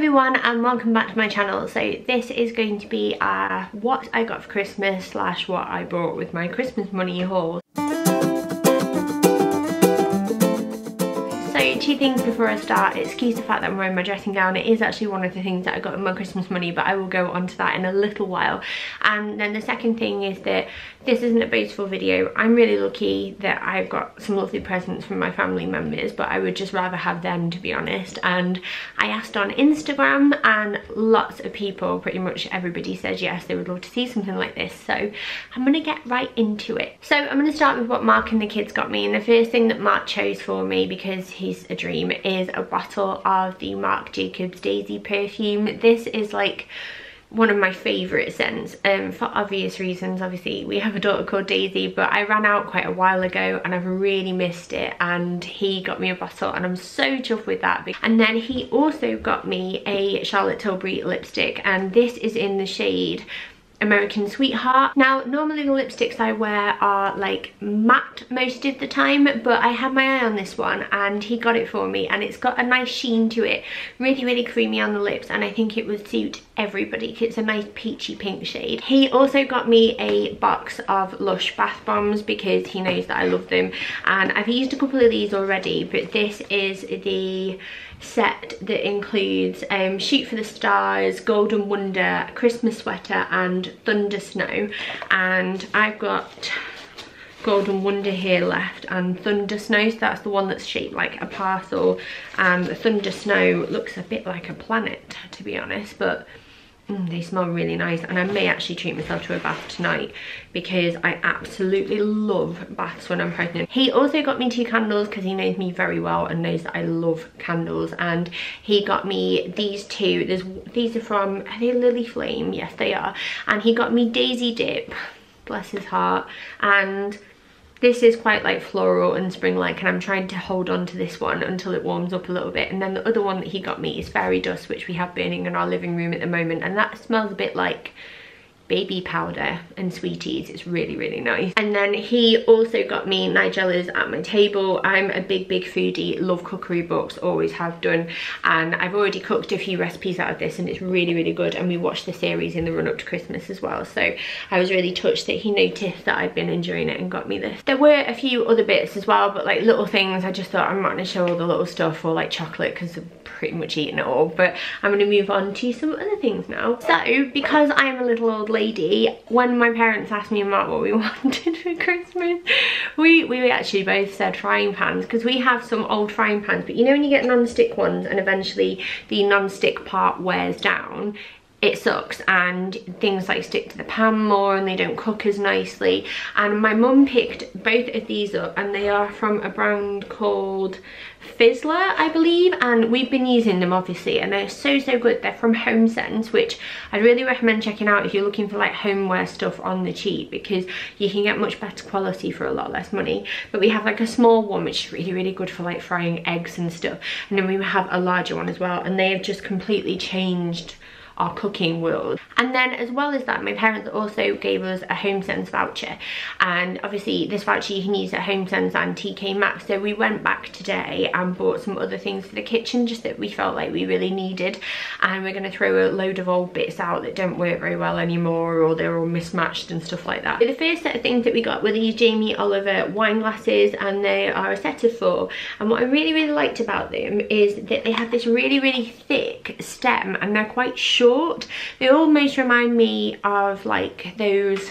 everyone and welcome back to my channel. So this is going to be our what I got for Christmas / what I bought with my Christmas money haul. So two things before I start. Excuse the fact that I'm wearing my dressing gown. It is actually one of the things that I got in my Christmas money, but I will go on to that in a little while. And then the second thing is that this isn't a boastful video. I'm really lucky that I've got some lovely presents from my family members, but I would just rather have them, to be honest. And I asked on Instagram and lots of people, pretty much everybody, says yes, they would love to see something like this. So I'm going to get right into it. So I'm going to start with what Marc and the kids got me. And the first thing that Marc chose for me, because he's a dream, is a bottle of the Marc Jacobs Daisy perfume. This is like one of my favourite scents, for obvious reasons. Obviously we have a daughter called Daisy, but I ran out quite a while ago and I've really missed it, and he got me a bottle and I'm so chuffed with that. And then he also got me a Charlotte Tilbury lipstick, and this is in the shade American Sweetheart. Now normally the lipsticks I wear are like matte most of the time, but I had my eye on this one and he got it for me, and it's got a nice sheen to it, really creamy on the lips, and I think it would suit everybody. It's a nice peachy pink shade. He also got me a box of Lush bath bombs because he knows that I love them, and I've used a couple of these already, but this is the set that includes Shoot for the Stars, Golden Wonder, Christmas Sweater and Thunder Snow. And I've got Golden Wonder here left and Thunder Snow, so that's the one that's shaped like a parcel, and the Thunder Snow looks a bit like a planet, to be honest, but they smell really nice. And I may actually treat myself to a bath tonight because I absolutely love baths when I'm pregnant. He also got me two candles because he knows me very well and knows that I love candles, and he got me these two. These are from, are they Lily Flame? Yes they are. And he got me Daisy Dip, bless his heart, and this is quite like floral and spring-like, and I'm trying to hold on to this one until it warms up a little bit. And then the other one that he got me is Fairy Dust, which we have burning in our living room at the moment, and that smells a bit like baby powder and sweeties. It's really nice. And then he also got me Nigellas At My Table. I'm a big foodie, love cookery books, always have done, and I've already cooked a few recipes out of this and it's really good, and we watched the series in the run-up to Christmas as well, so I was really touched that he noticed that I'd been enjoying it and got me this. There were a few other bits as well, but like little things. I just thought I'm not going to show all the little stuff, or like chocolate, because I'm pretty much eating it all, but I'm going to move on to some other things now. So because I am a little old lady, when my parents asked me and Marc what we wanted for Christmas, we actually both said frying pans, because we have some old frying pans, but you know when you get non-stick ones and eventually the non-stick part wears down, it sucks and things like stick to the pan more and they don't cook as nicely. And my mum picked both of these up, and they are from a brand called Fizzler, I believe, and we've been using them obviously, and they're so good. They're from HomeSense, which I'd really recommend checking out if you're looking for like homeware stuff on the cheap, because you can get much better quality for a lot less money. But we have like a small one which is really good for like frying eggs and stuff, and then we have a larger one as well, and they have just completely changed our cooking world. And then as well as that, my parents also gave us a HomeSense voucher, and obviously this voucher you can use at HomeSense and TK Maxx, so we went back today and bought some other things for the kitchen just that we felt like we really needed, and we're going to throw a load of old bits out that don't work very well anymore, or they're all mismatched and stuff like that. So the first set of things that we got were these Jamie Oliver wine glasses, and they are a set of 4, and what I really liked about them is that they have this really thick stem and they're quite short. They almost remind me of like those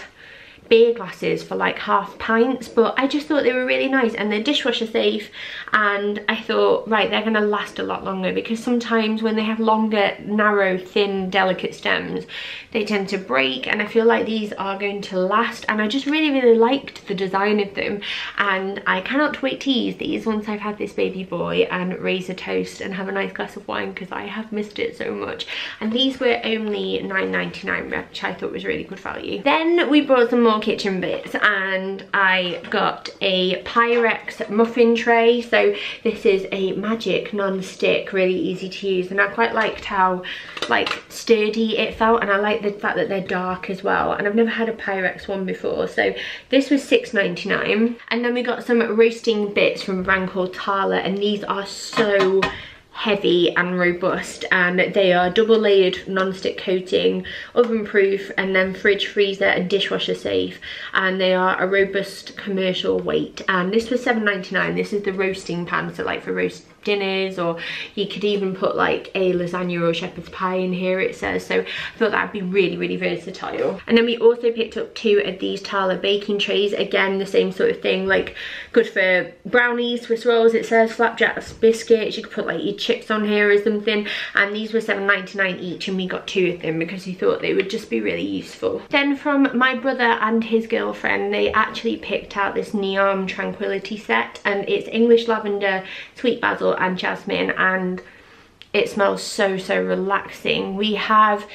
beer glasses for like half pints, but I just thought they were really nice, and they're dishwasher safe, and I thought right, they're gonna last a lot longer, because sometimes when they have longer narrow thin delicate stems they tend to break, and I feel like these are going to last. And I just really liked the design of them, and I cannot wait to use these once I've had this baby boy and raise a toast and have a nice glass of wine, because I have missed it so much. And these were only £9.99, which I thought was really good value. Then we bought some more kitchen bits, and I got a Pyrex muffin tray. So this is a magic non-stick, really easy to use, and I quite liked how like sturdy it felt, and I like the fact that they're dark as well, and I've never had a Pyrex one before, so this was £6.99. And then we got some roasting bits from a brand called Tala, and these are so heavy and robust, and they are double layered non-stick coating, oven proof, and then fridge, freezer and dishwasher safe, and they are a robust commercial weight. And this was $7.99. This is the roasting pan, so like for roast dinners, or you could even put like a lasagna or shepherd's pie in here, it says. So I thought that'd be really, really versatile. And then we also picked up 2 of these Tala baking trays, again the same sort of thing, like good for brownies, Swiss rolls, it says, flapjacks, biscuits. You could put like your chips on here or something, and these were $7.99 each, and we got 2 of them because we thought they would just be really useful. Then from my brother and his girlfriend, they actually picked out this Neom tranquility set, and it's English lavender, sweet basil and jasmine, and it smells so, so relaxing. We have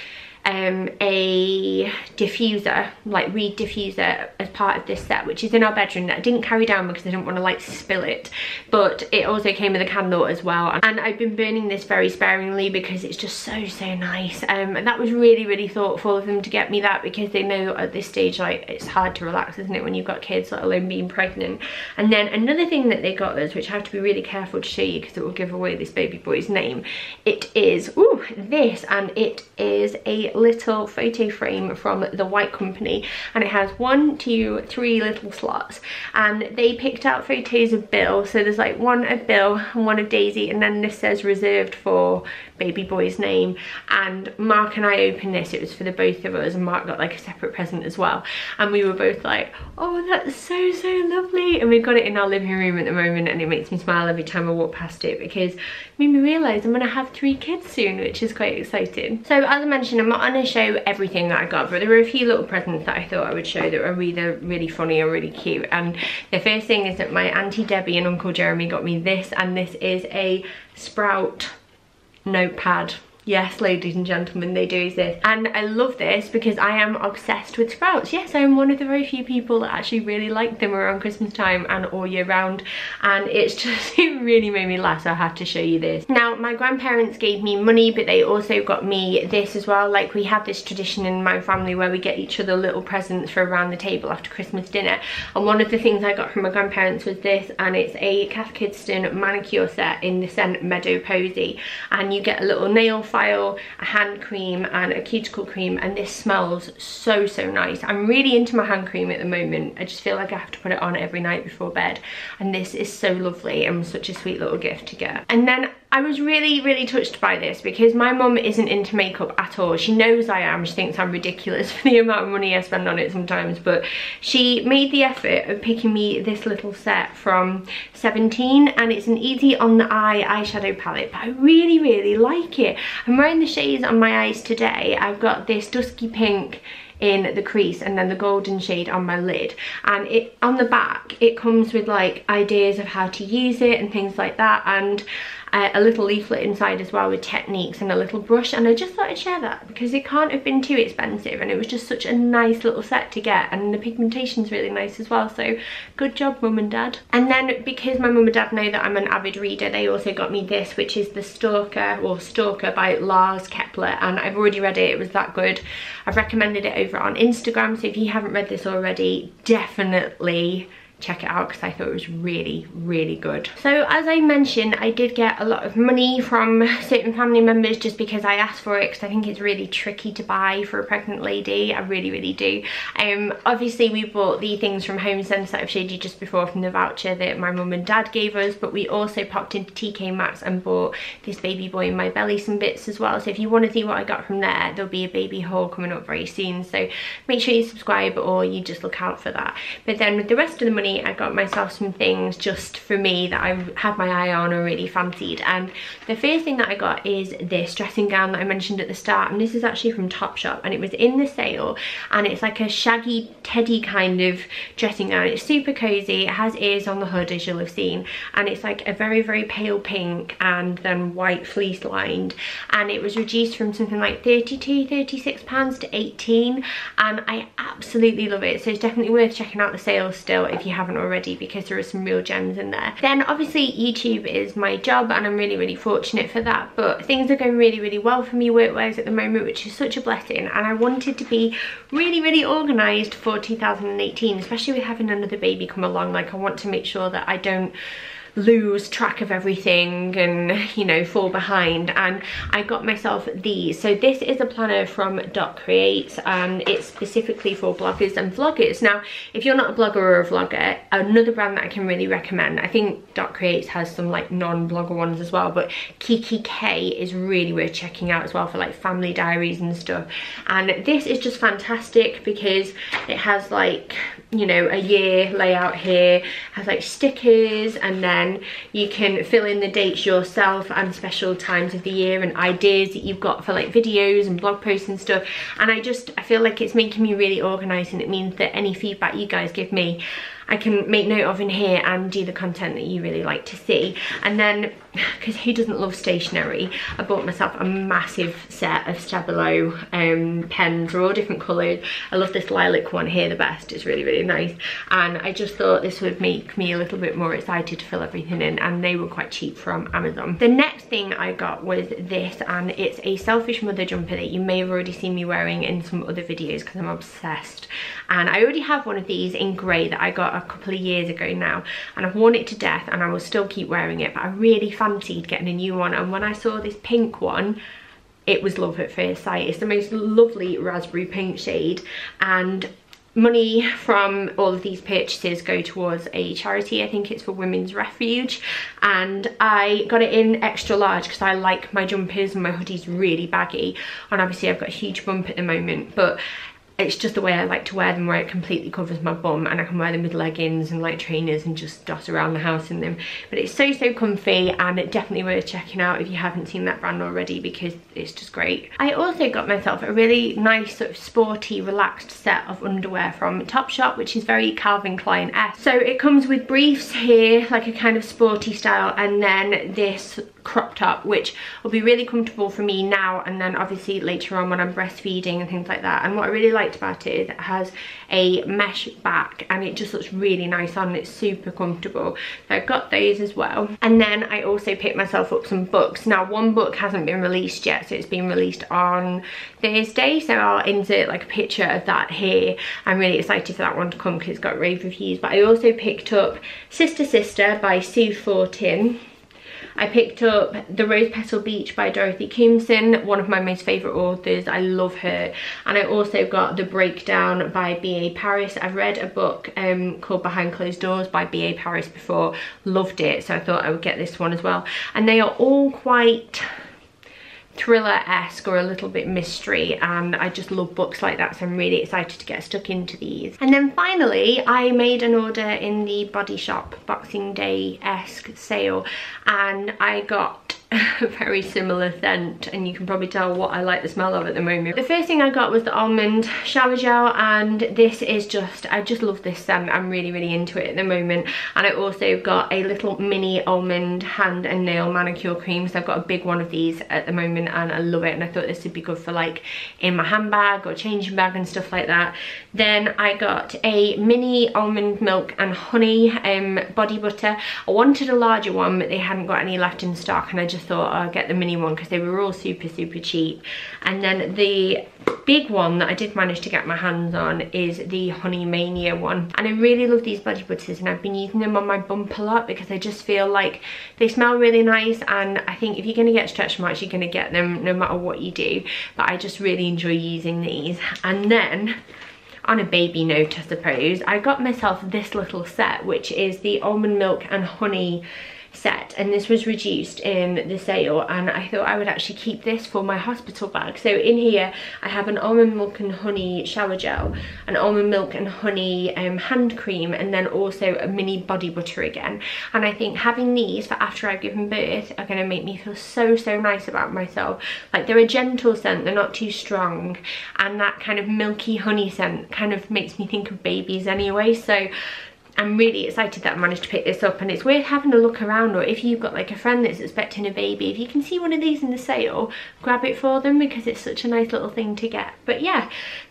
a diffuser, like reed diffuser, as part of this set, which is in our bedroom, that I didn't carry down because I didn't want to like spill it, but it also came with a candle as well, and I've been burning this very sparingly because it's just so, so nice. And that was really, really thoughtful of them to get me that, because they know at this stage, like, it's hard to relax, isn't it, when you've got kids, let alone being pregnant. And then another thing that they got us, which I have to be really careful to show you because it will give away this baby boy's name, it is this, and it is a little photo frame from the White Company, and it has 1, 2, 3 little slots, and they picked out photos of Bill, so there's like one of Bill and one of Daisy, and then this says reserved for baby boy's name. And Mark and I opened this, it was for the both of us, and Mark got like a separate present as well, and we were both like, oh, that's so, so lovely. And we've got it in our living room at the moment, and it makes me smile every time I walk past it because it made me realise I'm gonna have 3 kids soon, which is quite exciting. So as I mentioned, I'm not going to show everything that I got, but there were a few little presents that I thought I would show that were either really funny or really cute. And the first thing is that my Auntie Debbie and Uncle Jeremy got me this, and this is a Sprout notepad. Yes, ladies and gentlemen, they do exist. And I love this because I am obsessed with Sprouts. Yes, I'm one of the very few people that actually really like them around Christmas time and all year round. And it's just, it really made me laugh, so I had to show you this. Now, my grandparents gave me money, but they also got me this as well. Like, we have this tradition in my family where we get each other little presents for around the table after Christmas dinner. And one of the things I got from my grandparents was this, and it's a Cath Kidston manicure set in the scent Meadow Posy. And you get a little nail file, a hand cream and a cuticle cream, and this smells so, so nice. I'm really into my hand cream at the moment. I just feel like I have to put it on every night before bed, and this is so lovely and such a sweet little gift to get. And then I was really, really touched by this because my mum isn't into makeup at all. She knows I am. She thinks I'm ridiculous for the amount of money I spend on it sometimes, but she made the effort of picking me this little set from 17, and it's an easy on the eye eyeshadow palette, but I really, really like it. I'm wearing the shades on my eyes today. I've got this dusky pink in the crease and then the golden shade on my lid, and it on the back it comes with like ideas of how to use it and things like that, and a little leaflet inside as well with techniques and a little brush. And I just thought I'd share that because it can't have been too expensive, and it was just such a nice little set to get, and the pigmentation's really nice as well, so good job, Mum and Dad. And then because my mum and dad know that I'm an avid reader, they also got me this, which is the Stalker by Lars Kepler, and I've already read it. It was that good. I've recommended it over on Instagram, so if you haven't read this already, definitely check it out because I thought it was really, really good. So as I mentioned, I did get a lot of money from certain family members just because I asked for it, because I think it's really tricky to buy for a pregnant lady. I really, really do. Obviously we bought the things from HomeSense that I've showed you just before from the voucher that my mum and dad gave us, but we also popped into TK Maxx and bought this baby boy in my belly some bits as well. So if you want to see what I got from there, there'll be a baby haul coming up very soon, so make sure you subscribe or you just look out for that. But then with the rest of the money, I got myself some things just for me that I had my eye on or really fancied. And the first thing that I got is this dressing gown that I mentioned at the start, and this is actually from Topshop, and it was in the sale, and it's like a shaggy teddy kind of dressing gown. It's super cozy, it has ears on the hood as you'll have seen, and it's like a very, very pale pink and then white fleece lined, and it was reduced from something like £36 to £18, and I absolutely love it. So it's definitely worth checking out the sale still if you haven't already, because there are some real gems in there. Then obviously YouTube is my job, and I'm really, really fortunate for that, but things are going really, really well for me work-wise at the moment, which is such a blessing. And I wanted to be really, really organised for 2018, especially with having another baby come along. Like, I want to make sure that I don't lose track of everything and, you know, fall behind. And I got myself these. So this is a planner from Dot Creates, and it's specifically for bloggers and vloggers. Now, if you're not a blogger or a vlogger, another brand that I can really recommend, I think Dot Creates has some like non-blogger ones as well, but Kiki K is really worth checking out as well for like family diaries and stuff. And this is just fantastic because it has like, you know, a year layout here, has like stickers, and then you can fill in the dates yourself and special times of the year and ideas that you've got for like videos and blog posts and stuff. And I feel like it's making me really organized, and it means that any feedback you guys give me, I can make note of in here and do the content that you really like to see. And then, because who doesn't love stationery, I bought myself a massive set of Stabilo pens. They're all different colours. I love this lilac one here the best. It's really, really nice. And I just thought this would make me a little bit more excited to fill everything in, and they were quite cheap from Amazon. The next thing I got was this, and it's a Selfish Mother jumper that you may have already seen me wearing in some other videos because I'm obsessed. And I already have one of these in grey that I got a couple of years ago now, and I've worn it to death and I will still keep wearing it, but I really fancied getting a new one. And when I saw this pink one, it was love at first sight. It's the most lovely raspberry pink shade, and money from all of these purchases go towards a charity. I think it's for Women's Refuge, and I got it in extra large because I like my jumpers and my hoodies really baggy, and obviously I've got a huge bump at the moment, but it's just the way I like to wear them, where it completely covers my bum, and I can wear them with leggings and like trainers and just dot around the house in them. But it's so, so comfy, and it definitely worth checking out if you haven't seen that brand already, because it's just great. I also got myself a really nice sort of sporty, relaxed set of underwear from Topshop, which is very Calvin Klein-esque. So it comes with briefs here, like a kind of sporty style, and then this crop top, which will be really comfortable for me now, and then obviously later on when I'm breastfeeding and things like that. And what I really liked about it is it has a mesh back, and it just looks really nice on. It's super comfortable, so I've got those as well. And then I also picked myself up some books. Now, one book hasn't been released yet, so it's been released on Thursday, so I'll insert like a picture of that here. I'm really excited for that one to come because it's got rave reviews. But I also picked up Sister Sister by Sue Fortin. I picked up The Rose Petal Beach by Dorothy Kimson, one of my most favourite authors. I love her. And I also got The Breakdown by B.A. Paris. I've read a book called Behind Closed Doors by B.A. Paris before, loved it, so I thought I would get this one as well. And they are all quite thriller-esque or a little bit mystery, and I just love books like that, so I'm really excited to get stuck into these. And then finally, I made an order in the Body Shop Boxing Day-esque sale, and I got a very similar scent, and you can probably tell what I like the smell of at the moment. The first thing I got was the almond shower gel, and this is just, I just love this scent. I'm really, really into it at the moment. And I also got a little mini almond hand and nail manicure cream, so I've got a big one of these at the moment and I love it, and I thought this would be good for like in my handbag or changing bag and stuff like that. Then I got a mini almond milk and honey body butter. I wanted a larger one, but they hadn't got any left in stock, and I just thought I'll get the mini one because they were all super, super cheap. And then the big one that I did manage to get my hands on is the Honey Mania one, and I really love these body butters, and I've been using them on my bump a lot because I just feel like they smell really nice, and I think if you're going to get stretch marks, you're going to get them no matter what you do, but I just really enjoy using these. And then on a baby note, I suppose, I got myself this little set, which is the almond milk and honey set, and this was reduced in the sale, and I thought I would actually keep this for my hospital bag. So in here I have an almond milk and honey shower gel, an almond milk and honey hand cream, and then also a mini body butter again. And I think having these for after I've given birth are going to make me feel so, so nice about myself. Like, they're a gentle scent, they're not too strong, and that kind of milky honey scent kind of makes me think of babies anyway, so I'm really excited that I managed to pick this up. And it's worth having a look around, or if you've got like a friend that's expecting a baby, if you can see one of these in the sale, grab it for them because it's such a nice little thing to get. But yeah,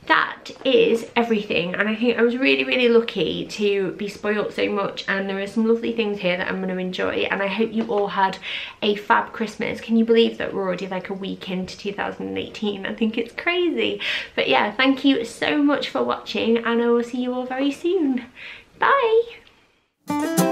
that is everything, and I think I was really, really lucky to be spoilt so much, and there are some lovely things here that I'm going to enjoy, and I hope you all had a fab Christmas. Can you believe that we're already like a week into 2018? I think it's crazy. But yeah, thank you so much for watching, and I will see you all very soon. Bye!